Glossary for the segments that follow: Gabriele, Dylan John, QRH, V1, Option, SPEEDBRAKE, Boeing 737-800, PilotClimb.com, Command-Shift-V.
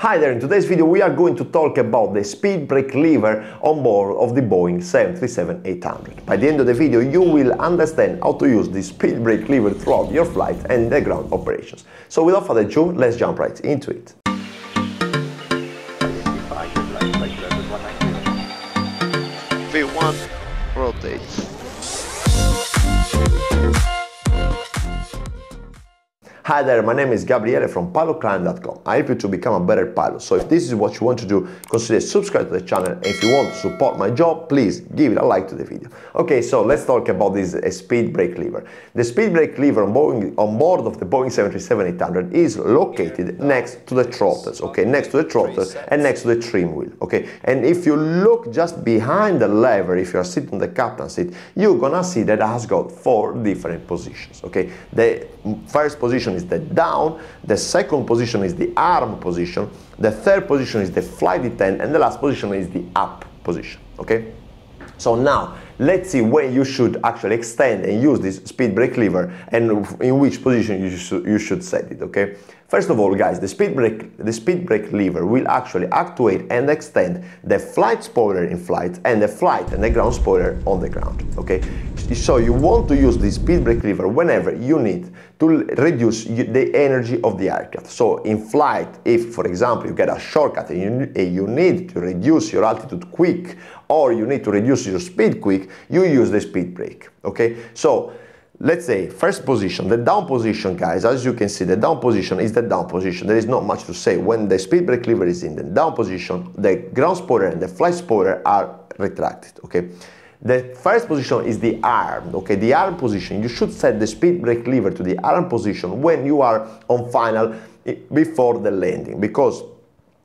Hi there, in today's video we are going to talk about the speed brake lever on board of the Boeing 737-800. By the end of the video you will understand how to use the speed brake lever throughout your flight and the ground operations. So without further ado, let's jump right into it. V1 rotates. Hi there, my name is Gabriele from PilotClimb.com. I help you to become a better pilot. So if this is what you want to do, consider subscribing to the channel. And if you want to support my job, please give it a like to the video. Okay, so let's talk about this speed brake lever. The speed brake lever on board of the Boeing 737-800 is located next to the throttles, okay? Next to the throttles and next to the trim wheel, okay? And if you look just behind the lever, if you are sitting on the captain's seat, you're gonna see that it has got four different positions, okay? The first position is the down, the second position is the arm position, the third position is the flight attendant, and the last position is the up position, okay? So now, let's see when you should actually extend and use this speed brake lever and in which position you should set it, okay? First of all, guys, the speed brake lever will actually actuate and extend the flight spoiler in flight and the ground spoiler on the ground, okay? So you want to use the speed brake lever whenever you need to reduce the energy of the aircraft. So in flight, if, for example, you get a shortcut and you need to reduce your altitude quick or you need to reduce your speed quick, you use the speed brake, okay? So let's say first position, the down position, guys, as you can see, the down position is the down position. There is not much to say. When the speed brake lever is in the down position, the ground spoiler and the flight spoiler are retracted, okay? The first position is the arm, okay? The arm position, you should set the speed brake lever to the arm position when you are on final before the landing, because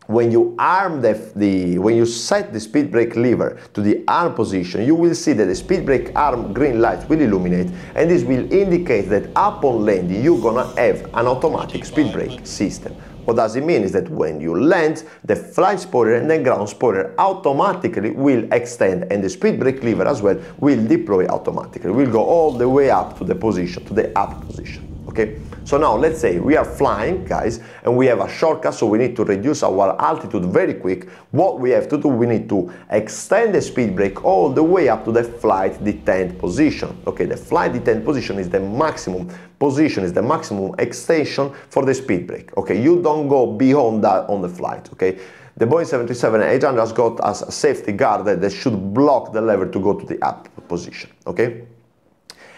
when you arm when you set the speed brake lever to the arm position, you will see that the speed brake arm green light will illuminate, and this will indicate that upon landing you're gonna have an automatic speed brake system. What does it mean is that when you land, the flight spoiler and the ground spoiler automatically will extend, and the speed brake lever as well will deploy automatically. We'll go all the way up to the position, to the up position. Okay, so now let's say we are flying, guys, and we have a shortcut, so we need to reduce our altitude very quick. What we have to do, we need to extend the speed brake all the way up to the flight detent position. Okay, the flight detent position is the maximum position, is the maximum extension for the speed brake. Okay, you don't go beyond that on the flight, okay? The Boeing 737-800 has got as a safety guard that should block the lever to go to the up position, okay?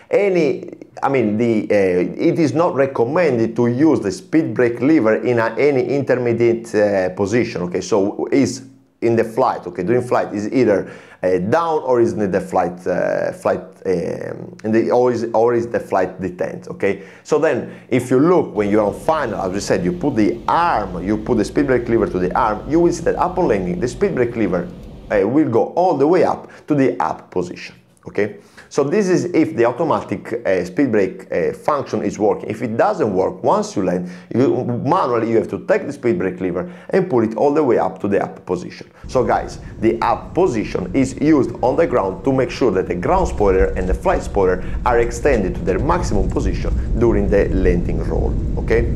It is not recommended to use the speed brake lever in any intermediate position, okay? So is in the flight, okay? During flight is either down or is in the flight detent, okay? So then if you look when you're on final, as we said, you put the arm, you put the speed brake lever to the arm, you will see that upon landing the speed brake lever will go all the way up to the up position, okay? So this is if the automatic speed brake function is working. If it doesn't work, once you land, you manually have to take the speed brake lever and pull it all the way up to the up position. So guys, the up position is used on the ground to make sure that the ground spoiler and the flight spoiler are extended to their maximum position during the landing roll, okay?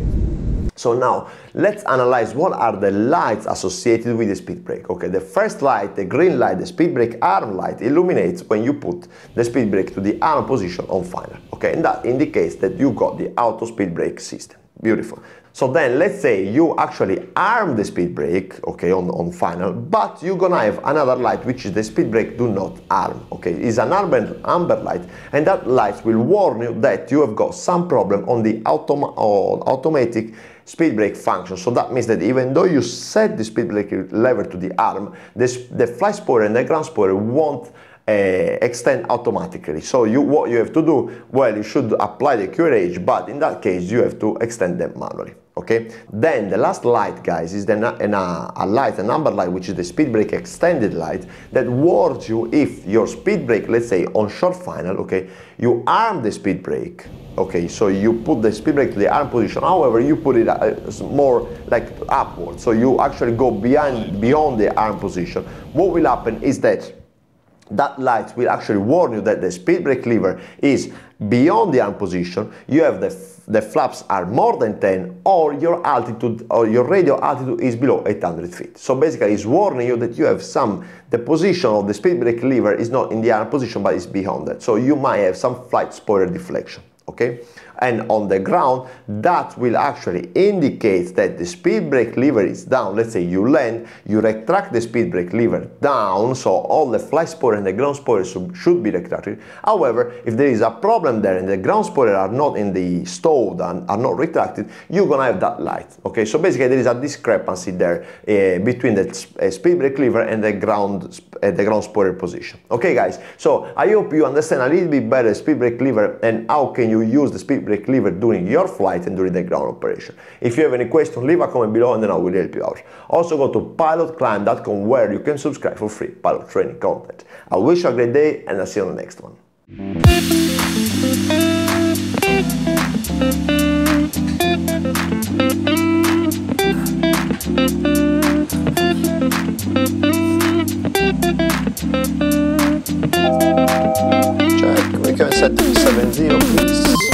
So now, let's analyze what are the lights associated with the speed brake. Okay, the first light, the green light, the speed brake arm light, illuminates when you put the speed brake to the arm position on final. Okay, and that indicates that you got the auto speed brake system. Beautiful. So then let's say you actually arm the speed brake, okay, on final, but you're gonna have another light which is the speed brake do not arm, okay? It's an amber light, and that light will warn you that you have got some problem on the automatic speed brake function. So that means that even though you set the speed brake lever to the arm, the flight spoiler and the ground spoiler won't extend automatically. So what you have to do, well, you should apply the QRH, but in that case you have to extend them manually, okay? Then the last light, guys, is an amber light, which is the speed brake extended light, that warns you if your speed brake, let's say on short final, okay, you arm the speed brake, okay, so you put the speed brake to the arm position, however you put it more like upward, so you actually go beyond the arm position. What will happen is that light will actually warn you that the speed brake lever is beyond the arm position, you have the flaps are more than 10, or your altitude or your radio altitude is below 800 feet. So basically it's warning you that you have some, the position of the speed brake lever is not in the arm position but it's beyond that. So you might have some flight spoiler deflection, okay? And on the ground, that will actually indicate that the speed brake lever is down. Let's say you land, you retract the speed brake lever down, so all the flight spoiler and the ground spoiler should be retracted. However, if there is a problem there and the ground spoiler are not in the stowed and are not retracted, you're gonna have that light, okay? So basically there is a discrepancy there between the speed brake lever and the ground spoiler position. Okay guys, so I hope you understand a little bit better the speed brake lever and how can you use the speed brake lever during your flight and during the ground operation. If you have any question, leave a comment below and then I will help you out. Also go to PilotClimb.com where you can subscribe for free pilot training content. I wish you a great day and I'll see you on the next one. Check, we can set to 70 please.